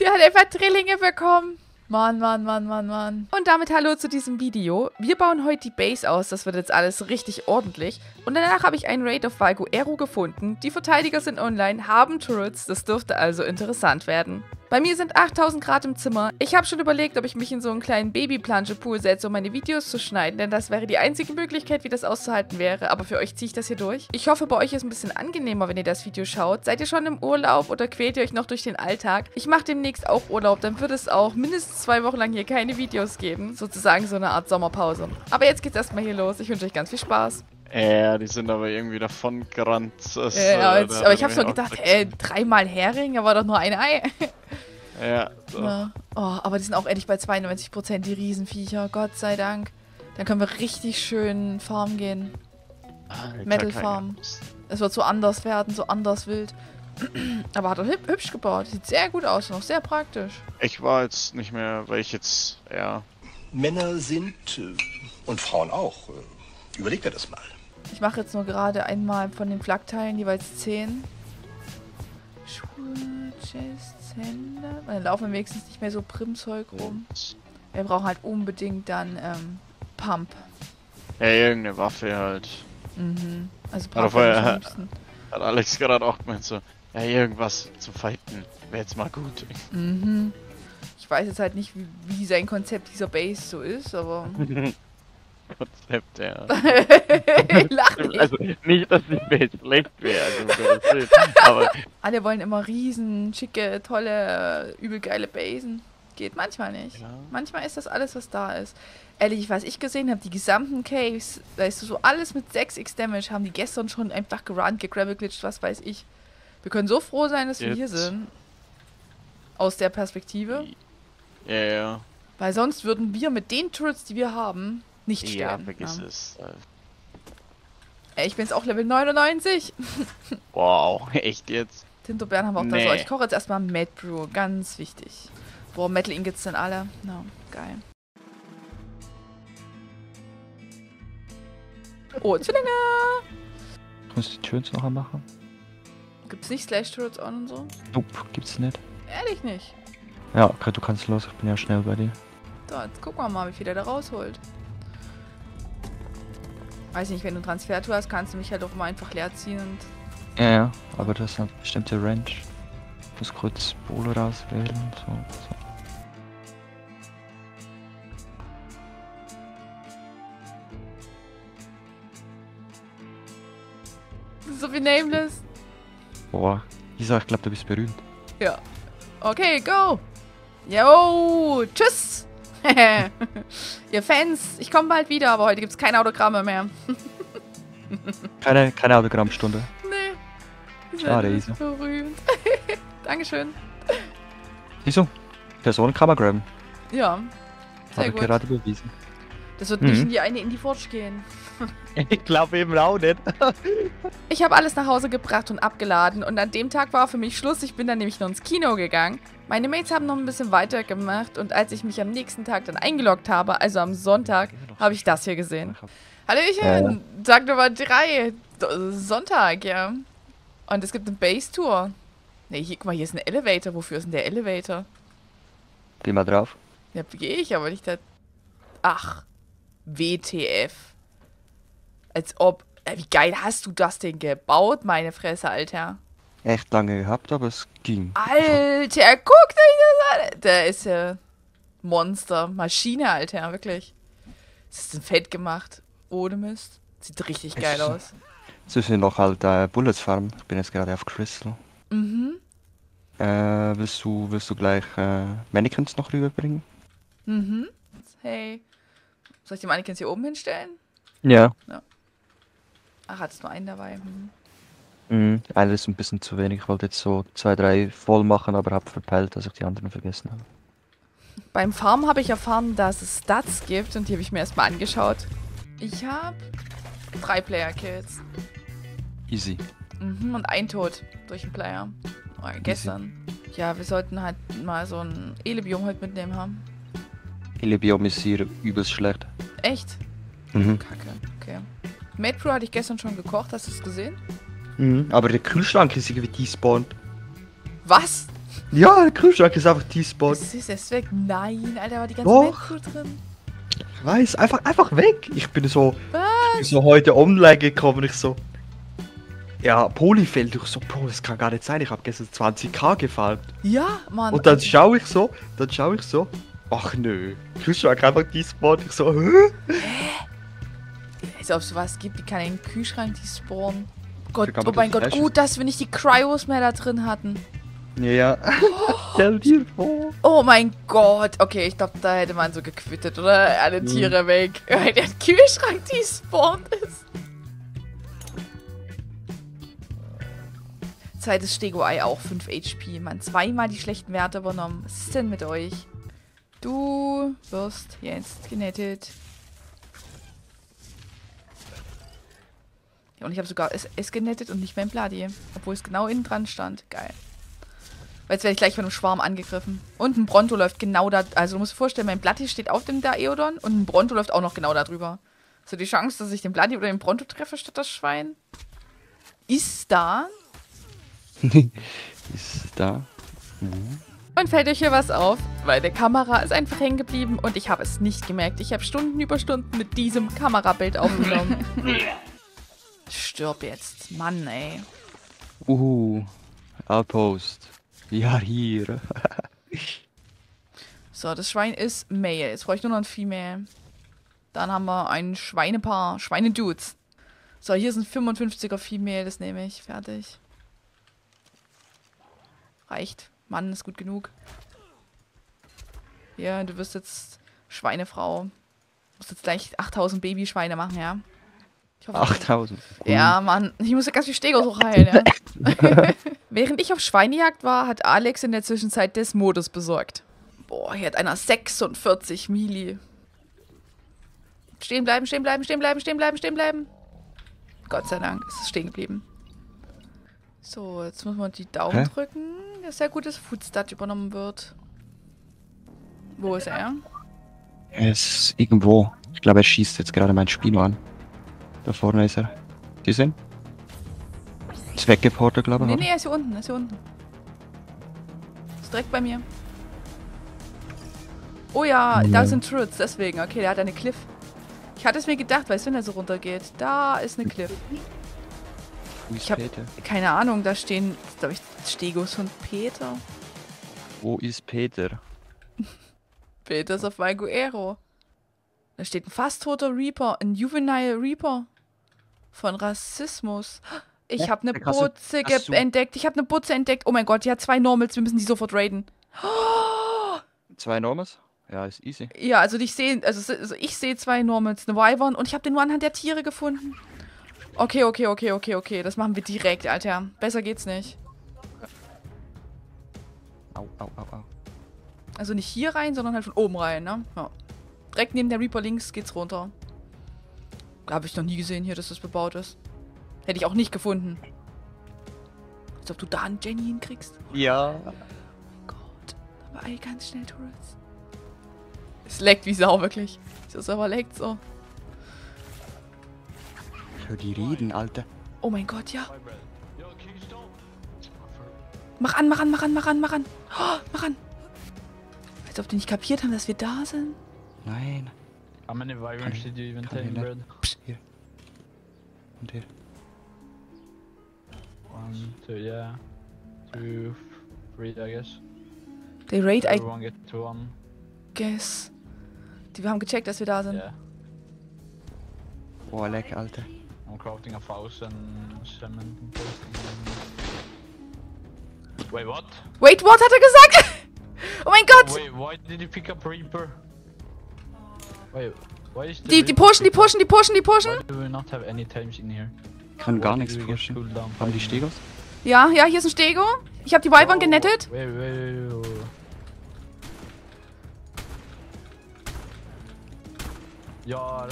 Der hat einfach Drillinge bekommen. Mann, Mann, Mann, Mann, Mann. Und damit hallo zu diesem Video. Wir bauen heute die Base aus. Das wird jetzt alles richtig ordentlich. Und danach habe ich einen Raid auf Valguero gefunden. Die Verteidiger sind online, haben Turrets. Das dürfte also interessant werden. Bei mir sind 8000 Grad im Zimmer. Ich habe schon überlegt, ob ich mich in so einen kleinen Babyplanche-Pool setze, um meine Videos zu schneiden, denn das wäre die einzige Möglichkeit, wie das auszuhalten wäre. Aber für euch ziehe ich das hier durch. Ich hoffe, bei euch ist es ein bisschen angenehmer, wenn ihr das Video schaut. Seid ihr schon im Urlaub oder quält ihr euch noch durch den Alltag? Ich mache demnächst auch Urlaub, dann wird es auch mindestens 2 Wochen lang hier keine Videos geben. Sozusagen so eine Art Sommerpause. Aber jetzt geht's erstmal hier los. Ich wünsche euch ganz viel Spaß. Die sind aber irgendwie davon gerannt. Aber ich habe so gedacht, 3-mal Hering, da war doch nur ein Ei. Ja, so. Ja. Oh, aber die sind auch endlich bei 92%, die Riesenviecher, Gott sei Dank. Dann können wir richtig schön Farm gehen. Metal Farm. Es wird so anders werden, so anders wild. Aber hat er hübsch gebaut, sieht sehr gut aus, noch sehr praktisch. Ich war jetzt nicht mehr, weil ich jetzt, ja... Männer sind, und Frauen auch, überlegt er das mal. Ich mache jetzt nur gerade einmal von den Flakteilen jeweils 10. Schuhe, Chests, Hände. Dann laufen wenigstens nicht mehr so Primzeug rum. Wir brauchen halt unbedingt dann Pump. Ja, irgendeine Waffe halt. Mhm. Also Pump hat Alex gerade auch gemeint so, ja, irgendwas zu fighten wäre jetzt mal gut. Mhm. Ich weiß jetzt halt nicht, wie sein Konzept dieser Base so ist, aber... Konzept, ja. Lach nicht. Also nicht, dass die Base schlecht wäre. Also, aber alle wollen immer riesen, schicke, tolle, übel geile Basen. Geht manchmal nicht. Ja. Manchmal ist das alles, was da ist. Ehrlich, was ich gesehen habe, die gesamten Caves, weißt du, so alles mit 6x Damage haben die gestern schon einfach gerannt, gegrabbelglitscht, was weiß ich. Wir können so froh sein, dass wir hier sind. Aus der Perspektive. Ja, ja. Weil sonst würden wir mit den Turrets, die wir haben, nicht sterben. Ja, vergiss es. Ey, ich bin jetzt auch Level 99. Wow, echt jetzt? Tinterbären haben wir auch da so. Ich koche jetzt erstmal Mad Brew, ganz wichtig. Boah, Metal Ingots sind alle. No, geil. Oh, Zylinder! Kannst du die Turrets noch machen? Gibt's nicht Slash-Turrets on und so? Nope, gibt's nicht. Ehrlich nicht? Ja, gerade du kannst los, ich bin ja schnell bei dir. So, jetzt gucken wir mal, wie viel er da rausholt. Weiß nicht, wenn du Transfertour hast, kannst du mich halt auch mal einfach leer ziehen und... Ja, ja, aber das ist eine bestimmte Range. Ich muss kurz Polo rauswählen und so. Das ist so wie Nameless. Boah, Isa, ich glaube, du bist berühmt. Ja. Okay, go! Yo, tschüss! Ihr Fans, ich komme bald wieder, aber heute gibt es keine Autogramme mehr. keine Autogrammstunde. Nee. Schade, Isa. Berühmt. Dankeschön. Wieso? Personen kann man graben. Ja. Sehr gut. Gerade bewiesen. Das wird nicht in die eine Indie-Forge gehen. Ich glaube eben auch nicht. Ich habe alles nach Hause gebracht und abgeladen und an dem Tag war für mich Schluss. Ich bin dann nämlich noch ins Kino gegangen. Meine Mates haben noch ein bisschen weitergemacht und als ich mich am nächsten Tag dann eingeloggt habe, also am Sonntag, habe ich das hier gesehen. Hallöchen, Tag Nummer 3, Sonntag, ja. Und es gibt eine Base-Tour. Ne, guck mal, hier ist ein Elevator. Wofür ist denn der Elevator? Geh mal drauf. Ja, gehe ich, aber nicht da... Ach, WTF. Als ob... Wie geil hast du das Ding gebaut, meine Fresse, Alter. Echt lange gehabt, aber es ging. Alter, guckt euch das an! Der ist ja... Monster, Maschine, Alter, wirklich. Das ist ein Fett gemacht. Ohne Mist. Sieht richtig geil aus. Zwischen noch halt Bullets Farm. Ich bin jetzt gerade auf Crystal. Mhm. Willst du gleich Mannequins noch rüberbringen? Mhm. Hey. Soll ich die Mannequins hier oben hinstellen? Ja. Ja. Ach, hattest du nur einen dabei? Mhm. Einer ist ein bisschen zu wenig. Ich wollte jetzt so 2, 3 voll machen, aber habe verpeilt, dass ich die anderen vergessen habe. Beim Farm habe ich erfahren, dass es Stats gibt und die habe ich mir erstmal angeschaut. Ich habe 3 Player-Kills. Easy. Mhm, und 1 Tod durch den Player. Oh, gestern. Easy. Ja, wir sollten halt mal so ein Elebiom heute mitnehmen haben. Elebiom ist hier übelst schlecht. Echt? Mhm. Kacke, okay. Mad Brew hatte ich gestern schon gekocht, hast du es gesehen? Mhm, aber der Kühlschrank ist irgendwie despawnt. Was? Ja, der Kühlschrank ist einfach T-Spot. Das ist es weg. Nein, Alter, war die ganze Welt drin. Ich weiß, einfach weg. Ich bin so heute online gekommen. Ich so. Ja, Polyfeld, ich so, Bro, das kann gar nicht sein. Ich habe gestern 20.000 gefallen. Ja, Mann. Und dann schaue ich so. Ach nö. Kühlschrank einfach despawnt. Ich so, hä? Also, ob es sowas gibt, die kann einen Kühlschrank despawnen. Gott, oh mein Gott, gut, dass wir nicht die Cryos mehr da drin hatten. Ja. Oh, oh mein Gott. Okay, ich glaube, da hätte man so gequittet, oder? Alle Tiere weg. Weil der Kühlschrank despawnt ist. Zeit ist Stego-Ei auch 5 HP. Man, zweimal die schlechten Werte übernommen. Was ist denn mit euch? Du wirst jetzt genettet. Und ich habe sogar es genettet und nicht mehr im Platy. Obwohl es genau innen dran stand. Geil. Weil jetzt werde ich gleich von einem Schwarm angegriffen. Und ein Bronto läuft genau da. Also du musst dir vorstellen, mein Platy steht auf dem Daeodon und ein Bronto läuft auch noch genau da drüber. Also die Chance, dass ich den Platy oder den Bronto treffe statt das Schwein, ist da. Und fällt euch hier was auf? Weil der Kamera ist einfach hängen geblieben und ich habe es nicht gemerkt. Ich habe Stunden über Stunden mit diesem Kamerabild aufgenommen. Stirb jetzt. Mann, ey. Outpost. Ja, hier. So, das Schwein ist Male. Jetzt brauche ich nur noch ein Female. Dann haben wir ein Schweinepaar. Schweinedudes. So, hier sind 55er Female. Das nehme ich. Fertig. Reicht. Mann, ist gut genug. Ja, du wirst jetzt Schweinefrau. Du musst jetzt gleich 8000 Babyschweine machen, ja? Ich hoffe, 8000? Ja, Mann. Ich muss ja ganz viel Stego so heilen, ja. Während ich auf Schweinejagd war, hat Alex in der Zwischenzeit des Modus besorgt. Boah, hier hat einer 46 Mili. Stehen bleiben. Gott sei Dank, es ist stehen geblieben. So, jetzt muss man die Daumen drücken. Das ist ja gut, dass Foodstat übernommen wird. Wo ist er? Er ist irgendwo. Ich glaube, er schießt jetzt gerade mein Spino an. Da vorne ist er. Sie sehen? Ist weggeportet, glaube ich. Nee, er ist hier unten. Ist direkt bei mir. Oh ja, da sind Turrets, deswegen. Okay, der hat eine Cliff. Ich hatte es mir gedacht, weißt du, wenn er so runtergeht. Da ist eine Cliff. Ich habe keine Ahnung, da stehen, glaube ich, Stegos und Peter. Wo ist Peter? Peter ist auf Valguero. Da steht ein fast toter Reaper, ein Juvenile Reaper von Rassismus. Ich habe eine Butze entdeckt. Oh mein Gott, die hat 2 Normals, wir müssen die sofort raiden. 2 Normals? Ja, ist easy. Ja, also ich sehe 2 Normals, eine Wyvern und ich habe den nur anhand der Tiere gefunden. Okay. Das machen wir direkt, Alter. Besser geht's nicht. Au. Also nicht hier rein, sondern halt von oben rein, ne? Ja. Direkt neben der Reaper links geht's runter. Habe ich noch nie gesehen hier, dass das bebaut ist. Hätte ich auch nicht gefunden. Als ob du da einen Jenny hinkriegst. Ja. Oh Gott. Aber ey, ganz schnell, Turrets. Es leckt wie Sau, wirklich. Das Server leckt so. Die reden, Alter. Oh mein Gott, ja. Mach an. Mach an. Als ob die nicht kapiert haben, dass wir da sind. Nein. How many Wyverns did you even take, Brad? Hier. Und hier. 1, 2, yeah. 2, 3, I guess. They raid, I guess. Die haben gecheckt, dass wir da sind. Yeah. Boah, leck, Alter. I'm crafting 1000 Salmon. Wait, what? Wait, what hat er gesagt? Oh mein Gott! Wait, why did you pick up Reaper? Wait, why is die pushen! Why do we not have any times in here? Ich kann gar nichts pushen. Haben die Stegos? Ja, hier ist ein Stego. Ich habe die Wyvern genettet. Wait. Ja.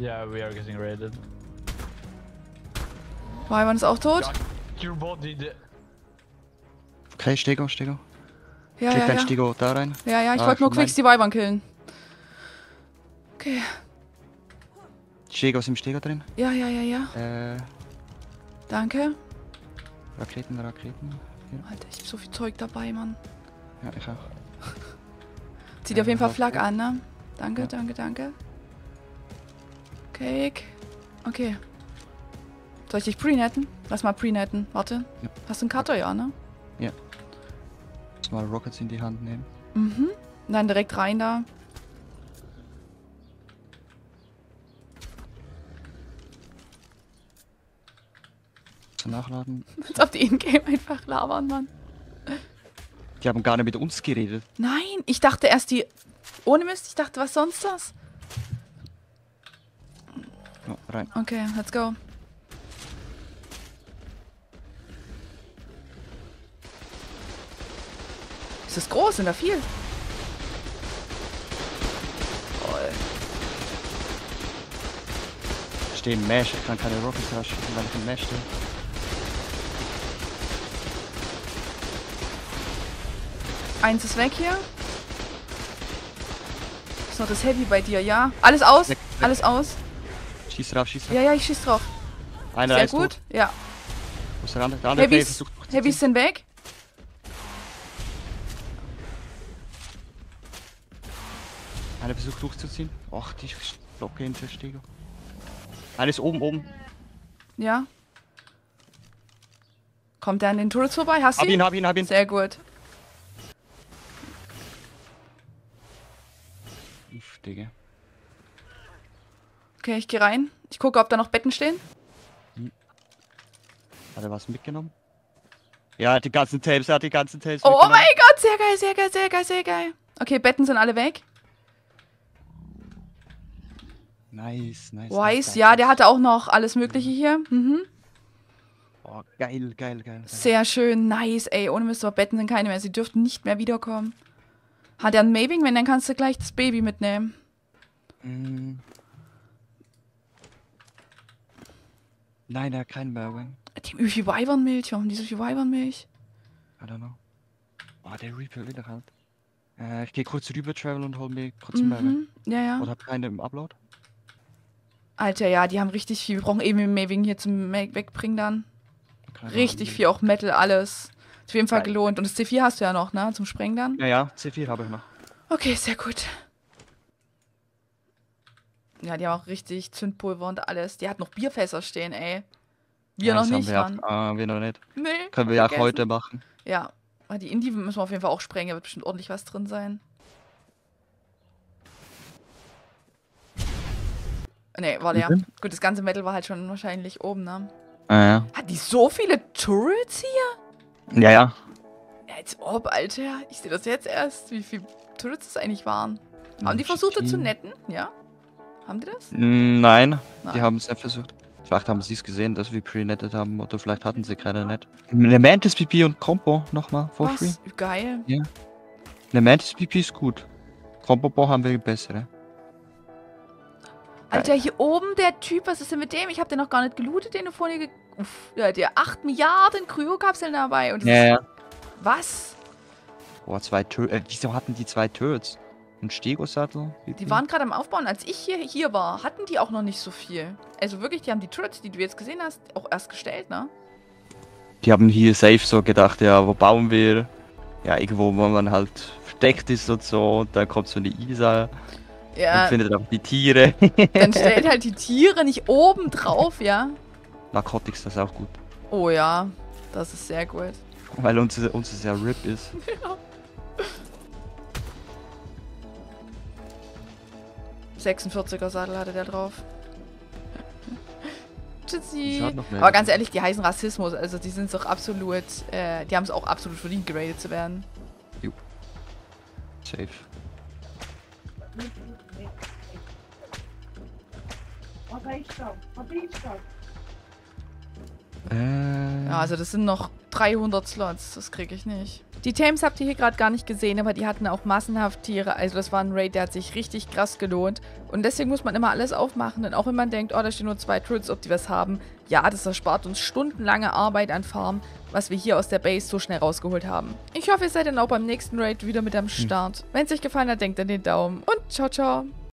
Yeah, we are getting raided. Wyvern ist auch tot. Okay, Stego. Ja. Stego da rein. Ja, ich wollte nur quicks die Wyvern killen. Okay. Stego ist im Stego drin? Ja. Danke. Raketen. Ja. Alter, ich hab so viel Zeug dabei, Mann. Ja, ich auch. Zieht ja, auf jeden Fall Flak an, ne? Danke, ja. danke. Cake. Okay. Soll ich dich prenetten? Lass mal prenetten. Warte. Ja. Hast du einen Cutter, ja, ne? Ja. Lass mal Rockets in die Hand nehmen. Mhm. Dann direkt rein da. Nachladen. Als ob die in-game einfach labern, Mann. Die haben gar nicht mit uns geredet. Nein, ich dachte erst die... Ohne Mist, ich dachte, was sonst das? Oh, rein. Okay, let's go. Ist das groß? Sind da viel? Oh. Stehen Mesh, ich kann keine Rockets rushen, weil ich im Mesh stehe. Eins ist weg hier. Ist noch das Heavy bei dir, ja? Alles aus, weg. Alles aus. Schieß drauf, schieß drauf. Ja, ich schieß drauf. Einer ist gut, tot. Ja. Wo ist der andere? Der andere Heavys sind weg. Einer versucht durchzuziehen. Och, die Glocke hinter Stego. Einer ist oben. Ja. Kommt der an den Turrets vorbei? Hast du ihn? Hab ihn. Sehr gut. Digga. Okay, ich gehe rein. Ich gucke, ob da noch Betten stehen. Hm. Hat er was mitgenommen? Ja, er hat die ganzen Tapes. Oh mein Gott, sehr geil. Okay, Betten sind alle weg. Nice. Wise, ja, der hatte auch noch alles Mögliche hier. Mhm. Oh, geil. Sehr schön, nice, ey. Ohne Mist, aber Betten sind keine mehr. Sie dürften nicht mehr wiederkommen. Hat er ein Maving? Wenn, dann kannst du gleich das Baby mitnehmen. Mm. Nein, er hat keinen Maving. Wie viel Wyvern-Milch? Warum die so viel Wyvern-Milch? I don't know. Oh, der Reaper wieder halt. Ich gehe kurz rüber, Travel, und hol mir kurz einen Maving. Ja. Oder hab keine im Upload? Alter, ja, die haben richtig viel. Wir brauchen eben den Maving hier zum Wegbringen dann. Richtig viel, auch Metal, alles. Auf jeden Fall gelohnt. Und das C4 hast du ja noch, ne? Zum Sprengen dann? Ja, C4 habe ich noch. Okay, sehr gut. Ja, die haben auch richtig Zündpulver und alles. Die hat noch Bierfässer stehen, ey. Wir ja, noch nicht, Mann. Wir noch nicht. Nee. Können wir ja auch heute machen. Ja. Die Indie müssen wir auf jeden Fall auch sprengen. Da wird bestimmt ordentlich was drin sein. Nee, war leer. Mhm. Gut, das ganze Metal war halt schon wahrscheinlich oben, ne? Ja. Hat die so viele Turrets hier? Ja. Als ob, Alter. Ich sehe das jetzt erst, wie viele Turrets es eigentlich waren. Haben die versucht, das zu netten? Ja? Haben die das? Nein. Die haben es nicht versucht. Vielleicht haben sie es gesehen, dass wir pre-nettet haben, oder vielleicht hatten sie keine net. Eine Mantis PP und Compo nochmal, for free. Geil. Ja. Eine Mantis PP ist gut. Compo haben wir bessere. Alter, hier oben der Typ, was ist denn mit dem? Ich habe den noch gar nicht gelootet, den du vorhin gekauft hast. Uff, ja, der 8 Milliarden Kryokapseln dabei. Und ja. Was? Boah, zwei Turrets. Wieso hatten die zwei Turrets? Und Stego-Sattel? Die waren gerade am Aufbauen. Als ich hier war, hatten die auch noch nicht so viel. Also wirklich, die haben die Turrets, die du jetzt gesehen hast, auch erst gestellt, ne? Die haben hier safe so gedacht, ja, wo bauen wir? Ja, irgendwo, wo man halt versteckt ist und so. Und dann kommt so eine Isa. Ja. Und findet auch die Tiere. Dann stellt halt die Tiere nicht oben drauf, ja? Narcotics, das ist auch gut. Oh ja, das ist sehr gut. Weil uns ist ja RIP ist. Ja. 46er Sattel hatte der drauf. Tschüssi. Aber ganz ehrlich, die heißen Rassismus. Also die sind doch absolut, die haben es auch absolut verdient, geradet zu werden. Jo. Safe. Ja, also das sind noch 300 Slots, das kriege ich nicht. Die Thames habt ihr hier gerade gar nicht gesehen, aber die hatten auch massenhaft Tiere. Also das war ein Raid, der hat sich richtig krass gelohnt. Und deswegen muss man immer alles aufmachen, denn auch wenn man denkt, oh, da stehen nur 2 Turrets, ob die was haben. Ja, das erspart uns stundenlange Arbeit an Farm, was wir hier aus der Base so schnell rausgeholt haben. Ich hoffe, ihr seid dann auch beim nächsten Raid wieder mit am Start. Wenn es euch gefallen hat, denkt an den Daumen und ciao, ciao.